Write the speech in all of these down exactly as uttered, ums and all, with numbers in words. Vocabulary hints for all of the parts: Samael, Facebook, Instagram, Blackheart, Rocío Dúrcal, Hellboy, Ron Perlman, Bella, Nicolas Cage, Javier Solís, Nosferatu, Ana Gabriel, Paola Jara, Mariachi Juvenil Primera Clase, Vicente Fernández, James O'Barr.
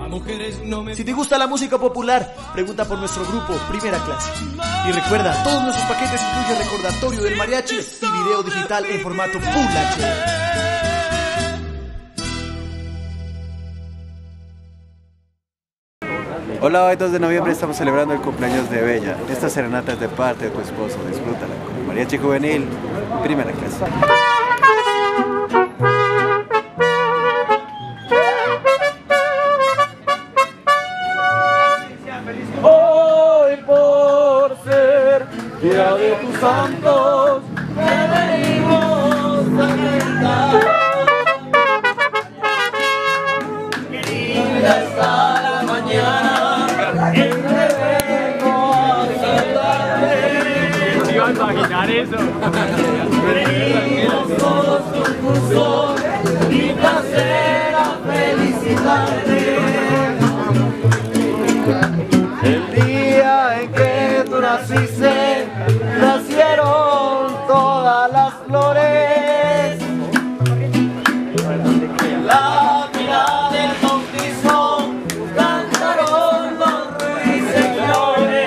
A mujeres no me... Si te gusta la música popular, pregunta por nuestro grupo Primera Clase. Y recuerda, todos nuestros paquetes incluyen recordatorio del mariachi y video digital en formato Full H D. Hola, hoy dos de noviembre estamos celebrando el cumpleaños de Bella. Esta serenata es de parte de tu esposo, disfrútala con el Mariachi Juvenil Primera Clase. Hoy por ser día de tus santos, te venimos a cantar. Querida está la mañana. Imaginar eso. Venimos todos concursos y placer a felicitarte. El día en que tú naciste, nacieron todas las flores. La mirada del bautismo, cantaron los ruiseñores.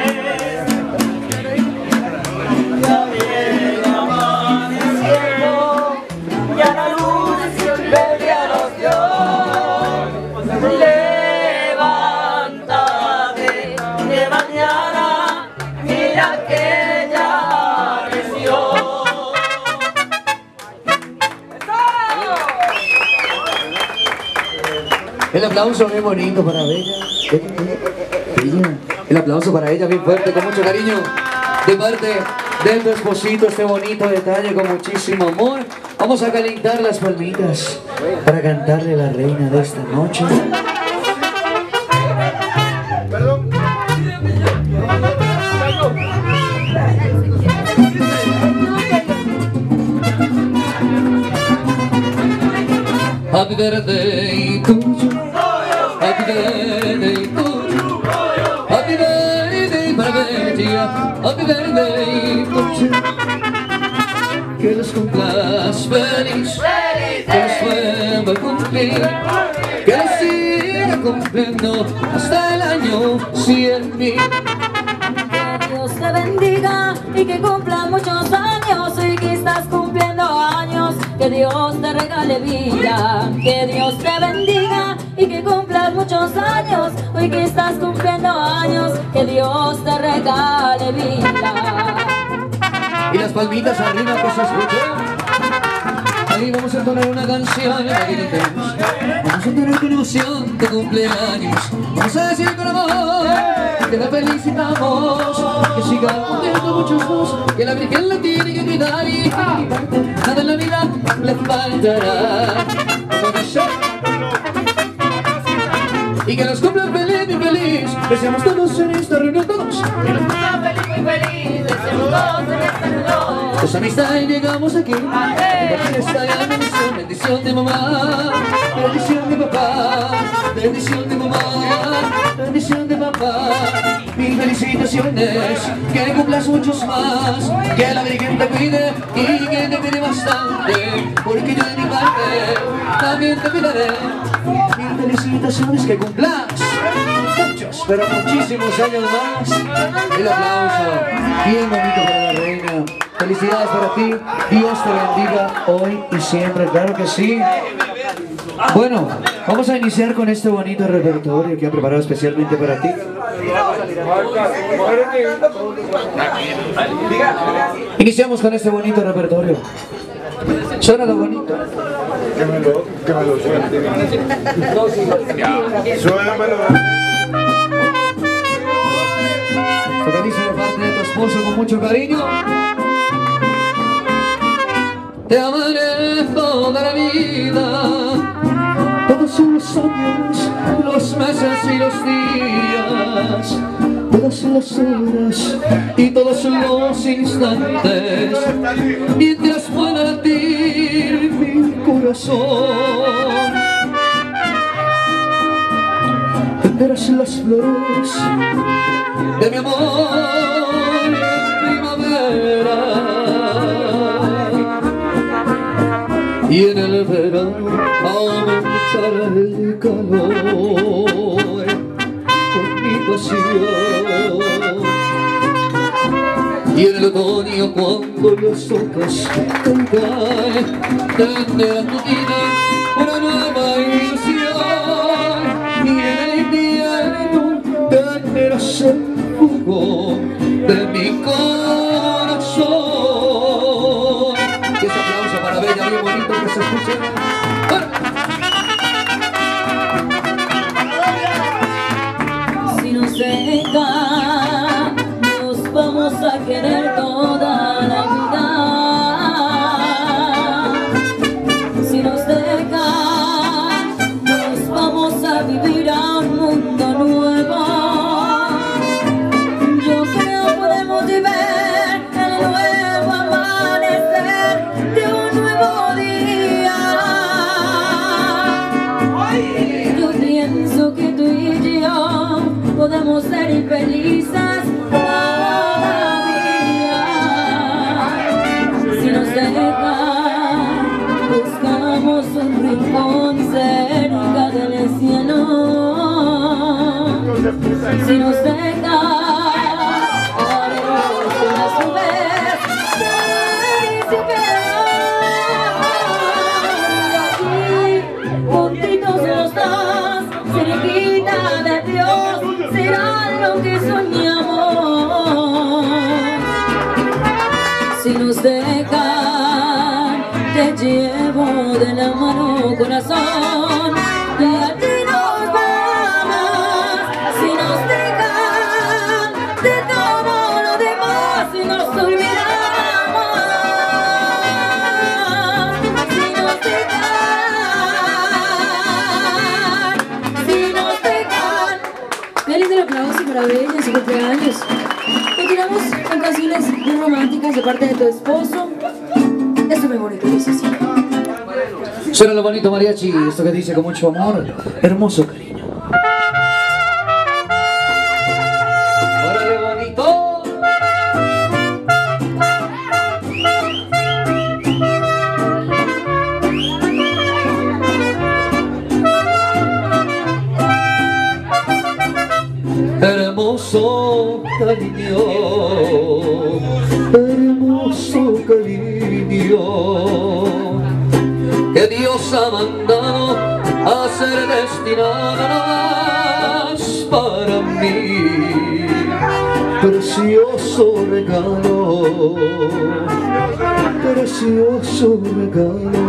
El aplauso bien bonito para Bella. El aplauso para ella bien fuerte, con mucho cariño. De parte de tu esposito, este bonito detalle con muchísimo amor. Vamos a calentar las palmitas para cantarle a la reina de esta noche. Perdón. Happy birthday to you. Happy birthday to you. Happy birthday, Mariachi. Happy birthday to you. Que los cumplas feliz, que los vuelva a cumplir, que los siga cumpliendo hasta el año cien mil. Que Dios te bendiga y que cumpla muchos años y que estás cumpliendo años. Que Dios te regale vida, que Dios te bendiga y que cumplas muchos años, hoy que estás cumpliendo años, que Dios te regale vida. Y las palmitas arriba que se escuchen. Ahí vamos a poner una canción, vamos a tener tu ilusión de cumpleaños, vamos a decir con amor que la felicitamos, que siga cumpliendo muchos dos, que la Virgen la tiene que cuidar y nada en la vida le faltará. Y que nos cumplan feliz y feliz, deseamos todos en esta reunión todos. Que nos cumplan feliz y feliz, deseamos todos en esta reunión. Pues amistad y llegamos aquí. Esta es la bendición, bendición de mamá, bendición de papá, bendición de mamá, bendición de papá. Mil felicitaciones, que cumplas muchos más, que la Virgen te cuide y que te cuide bastante, porque yo de mi parte también te cuidaré. Mil felicitaciones, que cumplas muchos, pero muchísimos años más. El aplauso bien bonito para la reina. Felicidades para ti, Dios te bendiga hoy y siempre, claro que sí. Bueno, vamos a iniciar con este bonito repertorio que ha preparado especialmente para ti. Iniciamos con este bonito repertorio. Suena lo bonito. Quémalo, quémalo, suéltame. Suéltamelo. Porque dice de parte de tu esposo con mucho cariño. Te amaré toda la vida, todos los años, los meses y los días, todas las horas y todos los instantes, mientras pueda latir mi corazón. Tendrás las flores de mi amor en primavera, y en el verano aumentará el calor con mi pasión. Y en el otoño cuando las hojas caigan, tendrá tu vida una nueva ilusión. Y en el invierno tendrás el fuego de mi corazón. Y ese aplauso para Bella, bien bonito. Se escucha. ¡Bueno! Si nos deja, nos vamos a querer toda la vida. Si nos deja, nos vamos a vivir a un mundo nuevo. Yo creo que podemos vivir el nuevo amanecer de un nuevo día. Podemos ser infelices todavía. Si nos deja, buscamos un rincón cerca del cielo. Si nos deja, haremos una subida del cielo. Y aquí, juntitos nos das, cerquita de Dios. Será lo que soñamos. Si nos dejan, te llevo de la mano, corazón, y a ti nos vamos. Si nos dejan, de todo lo demás y nos olvidamos. Si nos dejan. Bella en su cumpleaños. Continuamos con canciones muy románticas de parte de tu esposo. Esto me bonito, dice así. Suena lo bonito, mariachi. Esto que dice con mucho amor, hermoso cariño. ¡Órale, bonito! Hermoso cariño, hermoso cariño, que Dios ha mandado a ser destinadas para mí. Precioso regalo, precioso regalo,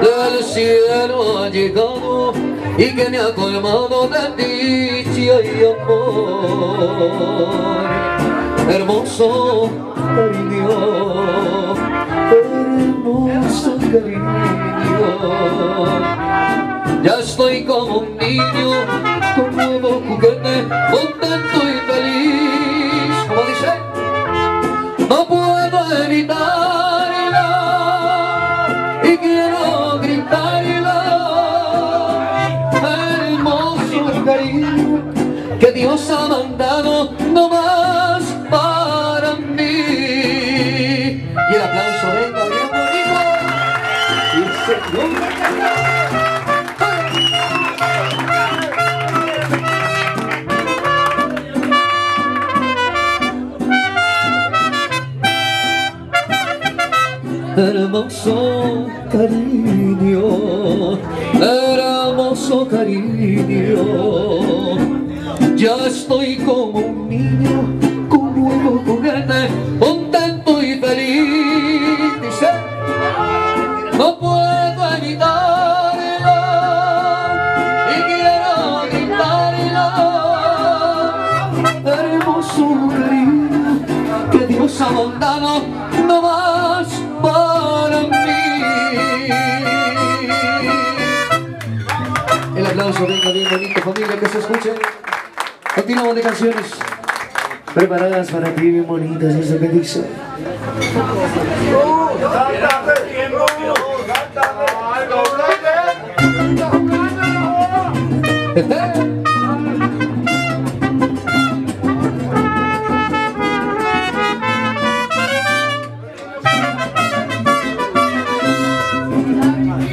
del cielo ha llegado y que me ha colmado de dicha y amor. Hermoso cariño, hermoso cariño, ya estoy como un niño, con nuevo juguete, contento y feliz. Como dice, no puedo evitarla y quiero gritarla. Que Dios ha mandado no más para mí. Y el aplauso venga bien bonito. Y el segundo. Hermoso hermoso cariño, hermoso cariño. Ya estoy como un niño, con nuevo juguete, contento y feliz. Dice, no puedo evitarlo y quiero gritarlo. Hermoso cariño que Dios ha mandado, no más para mí. El aplauso venga bien bonito, familia, que se escuche. Continuamos de canciones preparadas para ti, bien bonitas, eso que dice.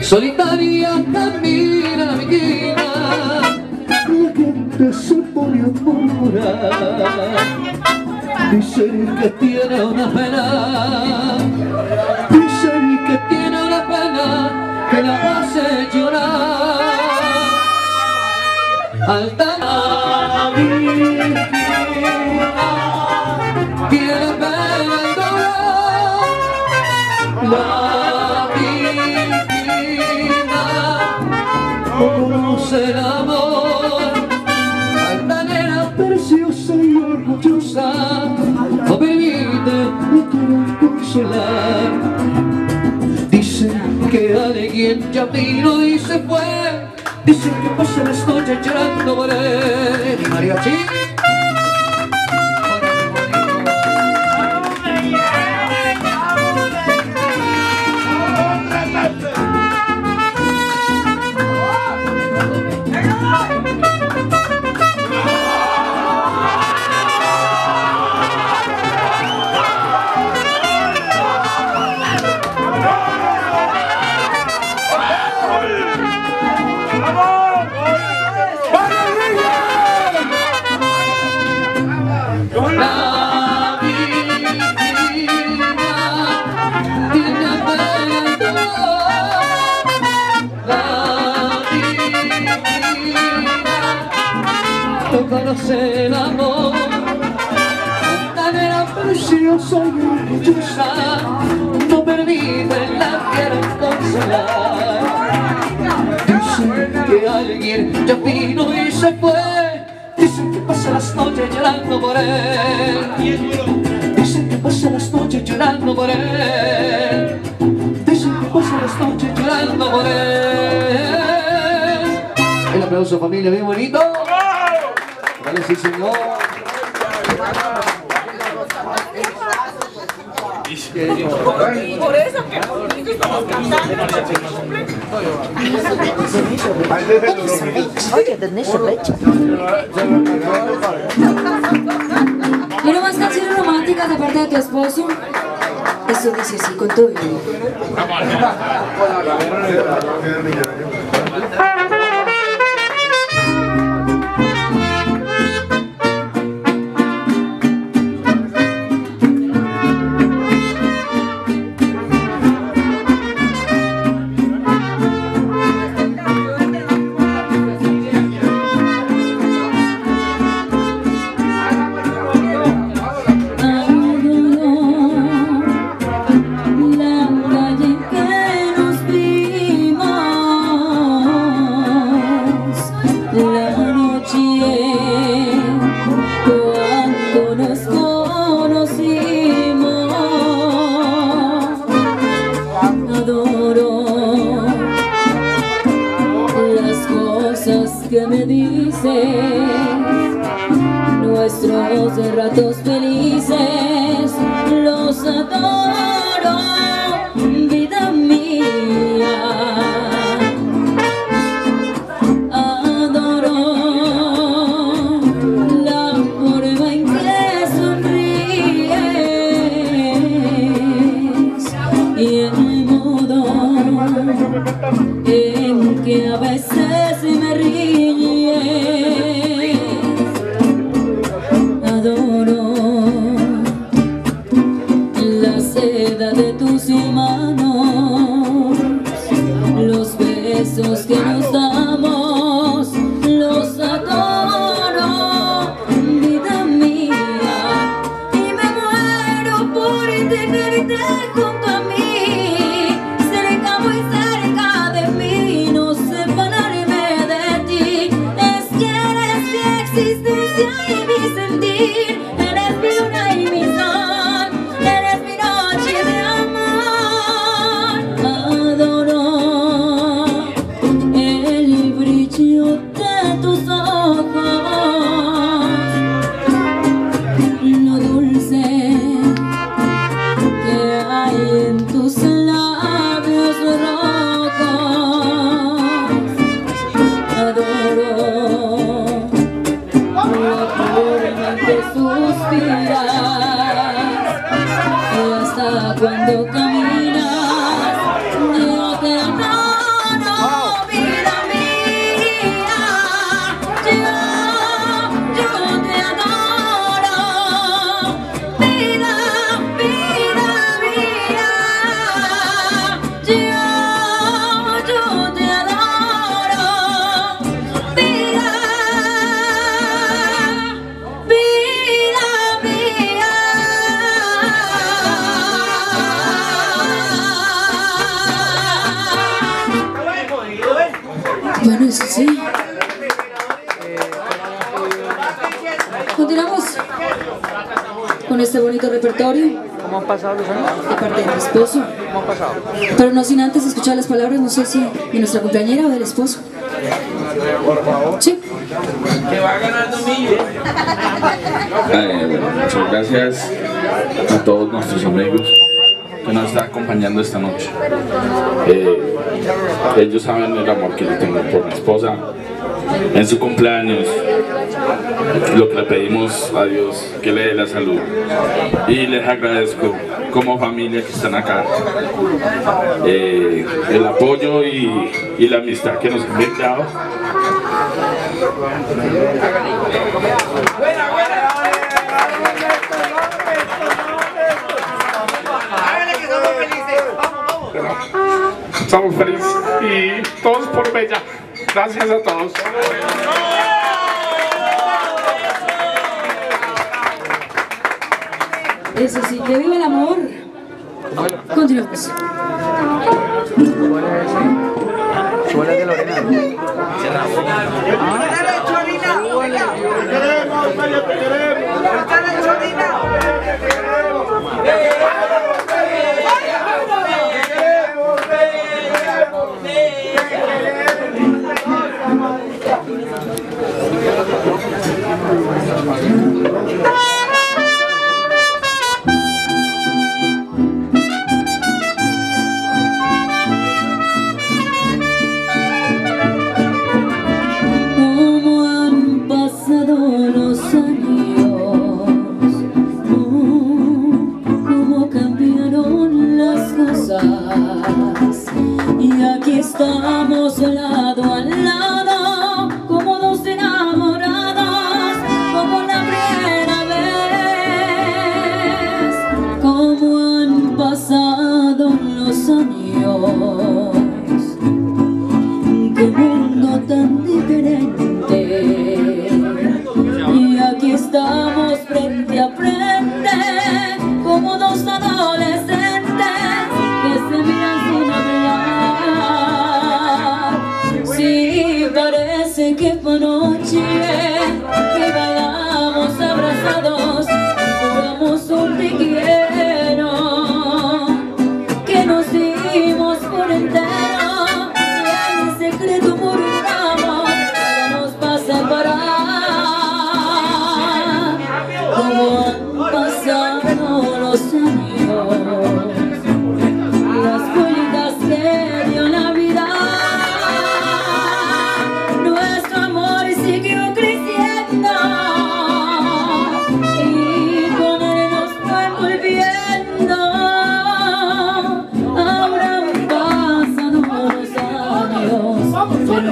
Solitaria camina la amiguita, la gente se pone a murmurar. Dicen que tiene una pena, dicen que tiene una pena que la hace llorar. Alta vida tiene pena el dolor. La vida no conoce el amor. Preciosa y orgullosa, no permite, no quiere consolar. Dicen que alguien ya vino y se fue, dicen que pasa la noche llorando por él. Y mariachi, el amor, cantanera preciosa y orgullosa, no permite la quiera consolar. Dicen que alguien ya vino y se fue, dicen que pasa las noches llorando por él, dicen que pasa las noches llorando por él, dicen que pasa las noches llorando por él. El aplauso, familia, bien bonito. Vale, sí, señor. Por eso que estamos cantando. Quiero más canciones románticas de parte de tu esposo. Eso dice así con todo. De tus manos. Bueno, sí. Continuamos con este bonito repertorio. ¿Cómo han pasado los años? Aparte de mi esposo. ¿Cómo han pasado? Pero no sin antes escuchar las palabras, no sé si de nuestra compañera o del esposo. Por favor. Sí. Que va a ganar domingo. Eh, bueno, muchas gracias a todos nuestros amigos que nos están acompañando esta noche. Eh, ellos saben el amor que yo tengo por mi esposa. En su cumpleaños, lo que le pedimos a Dios, que le dé la salud. Y les agradezco como familia que están acá, eh, el apoyo y, y la amistad que nos han brindado. Estamos felices y todos por Bella. Gracias a todos. Eso sí, que viva el amor. Continuamos. Suena de Lorena. Estamos lado a lado, como dos enamoradas, como la primera vez. Como han pasado los años, qué mundo tan diferente. Y aquí estamos frente a frente, como dos adolescentes que se miran sin hablar. Sí, parece que fue noche que bailamos abrazados, jugamos un te quiero, que nos dimos por entero, y en secreto murmuramos, nada nos pasa a parar. Como han pasado los años, las colitas que dio la vida.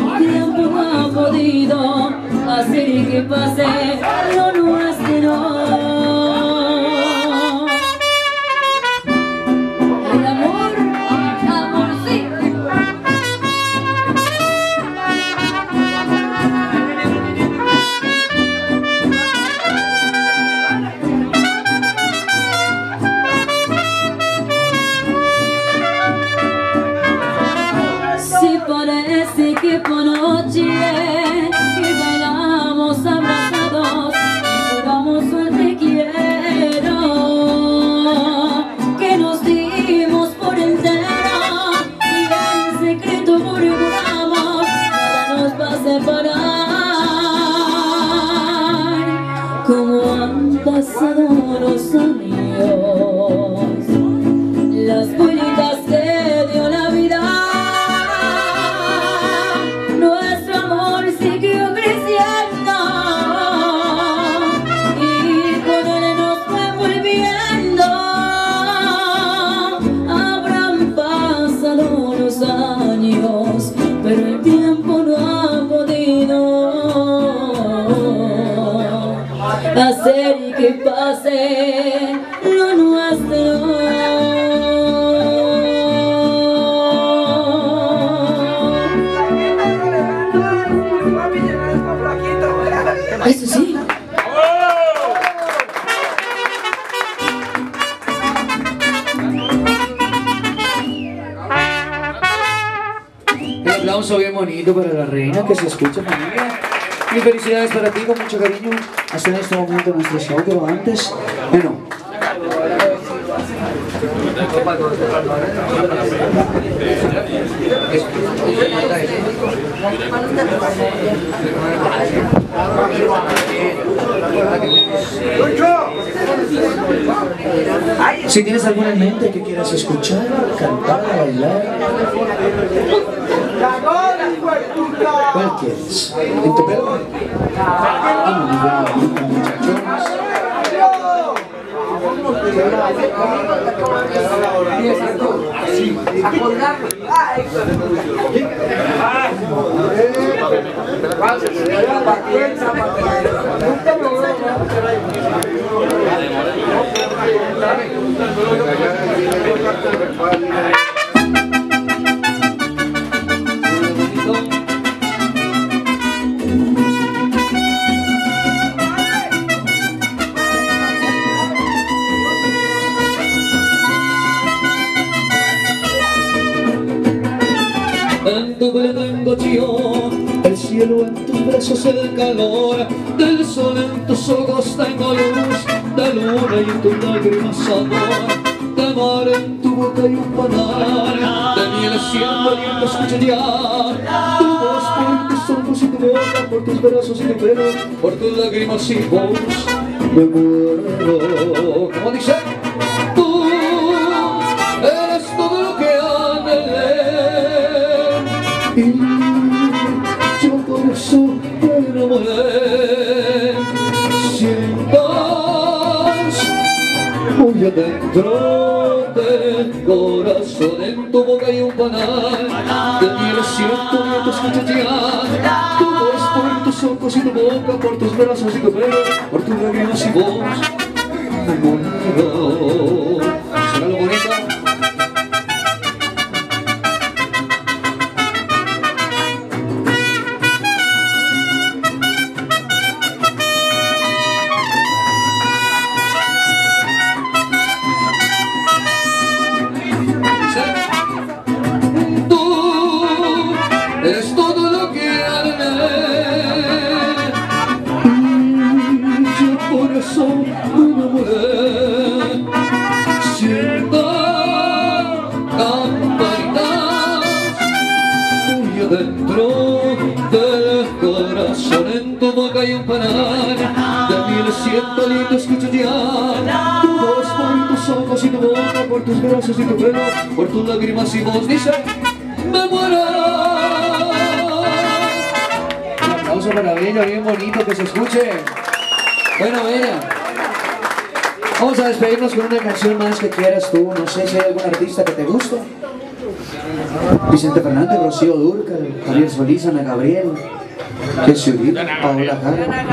Hacer que pase lo nuestro. El amor, amor sí. Si parece que por noche pasado los años, las bolitas que dio la vida, nuestro amor siguió creciendo y con él nos fue volviendo. Habrán pasado los años, pero el tiempo no ha podido hacer que pase lo nuestro. Eso sí. Un aplauso bien bonito. aplausito para la reina, que se escuche, familia. Y felicidades para ti, con mucho cariño. Hasta en este momento nuestro show, pero antes, bueno. Si tienes alguna en mente que quieras escuchar, cantar, bailar, ¿cuál quieres? ¿En tu pelo? Ah, muchachos. Gracias. El cielo en tus brazos, el calor del sol en tus ojos, tengo luz de luna y en tus lágrimas amor, de mar en tu boca y un panal de miel siendo aliento, escucha ya tu voz por tus ojos y tu boca, por tus brazos y tu pelo, por tus lágrimas y voz me muero. ¿Cómo dice? Tú eres todo lo que anhelé. Muy adentro del corazón, en tu boca hay un panal de miel, siento y te escucho llegar tu voz por tus ojos y tu boca, por tus brazos y tu pelo, por tus lágrimas y voz me muero. ¿Será lo bonito? Por tus brazos y tu pelo, por tus lágrimas y voz, dice, me muero. Un aplauso para Bella, bien bonito que se escuche. Bueno, Bella, vamos a despedirnos con una canción más que quieras tú. No sé si hay algún artista que te guste. Vicente Fernández, Rocío Dúrcal, Javier Solís, Ana Gabriel, Jesús, Paola Jara.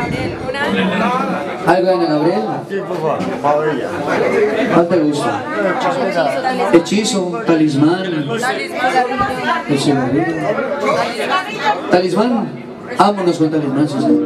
¿Algo de Ana Gabriel? Sí, por favor. ¿Cuál te gusta? Hechizo, talismán. Talismán. Vámonos con talismán, Susana.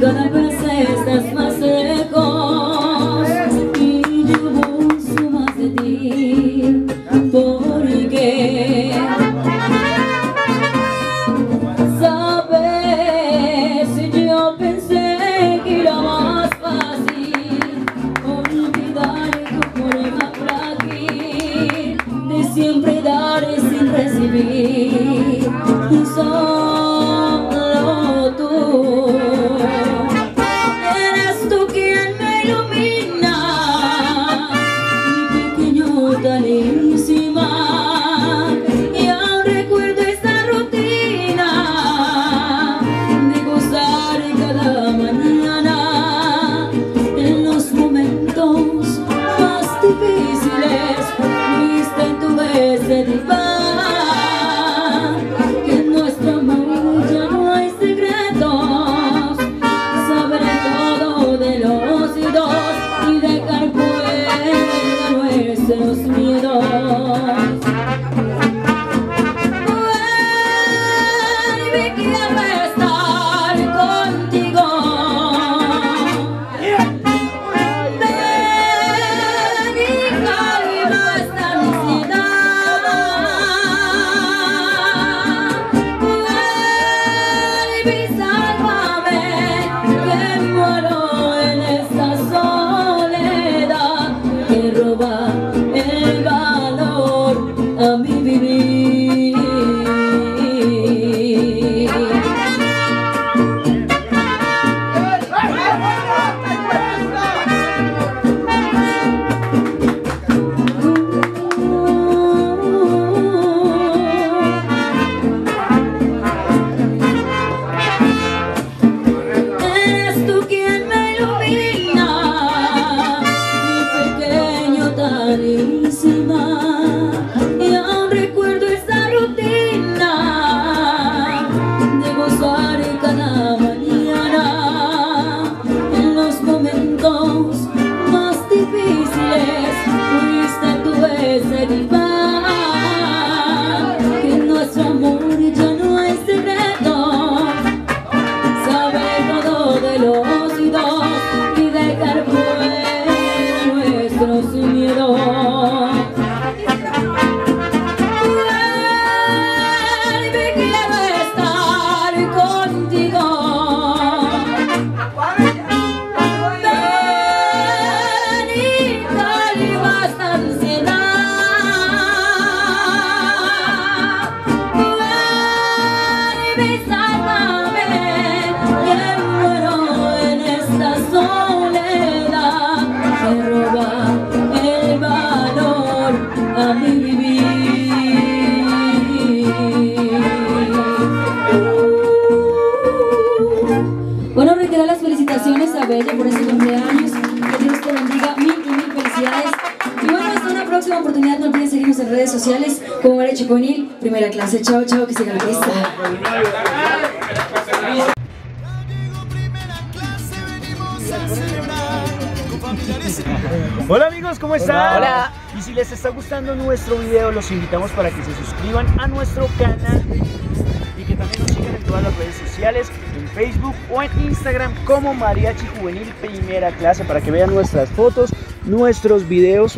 Cada vez estás más lejos y yo busco reiterar las felicitaciones a Bella por este cumpleaños. Que Dios te bendiga, mil y mil felicidades. Y bueno, hasta una próxima oportunidad. No olviden seguirnos en redes sociales como Mariachi Juvenil Primera Clase. Chao, chao, que sigan la fiesta. Hola amigos, ¿cómo están? Hola. Y si les está gustando nuestro video, los invitamos para que se suscriban a nuestro canal y que también nos sigan en todas las redes sociales, en Facebook o en Instagram como Mariachi Juvenil Primera Clase, para que vean nuestras fotos, nuestros videos.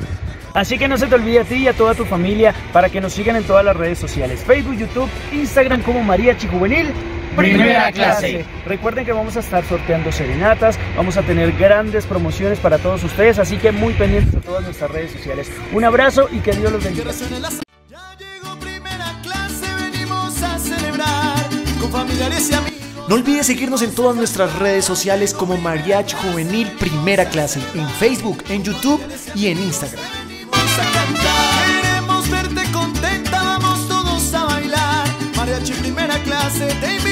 Así que no se te olvide a ti y a toda tu familia para que nos sigan en todas las redes sociales, Facebook, YouTube, Instagram como Mariachi Juvenil Primera Clase. Recuerden que vamos a estar sorteando serenatas, vamos a tener grandes promociones para todos ustedes, así que muy pendientes a todas nuestras redes sociales. Un abrazo y que Dios los bendiga. No olvides seguirnos en todas nuestras redes sociales como Mariachi Juvenil Primera Clase, en Facebook, en YouTube y en Instagram. Queremos verte contenta, vamos todos a bailar. Mariachi Primera Clase,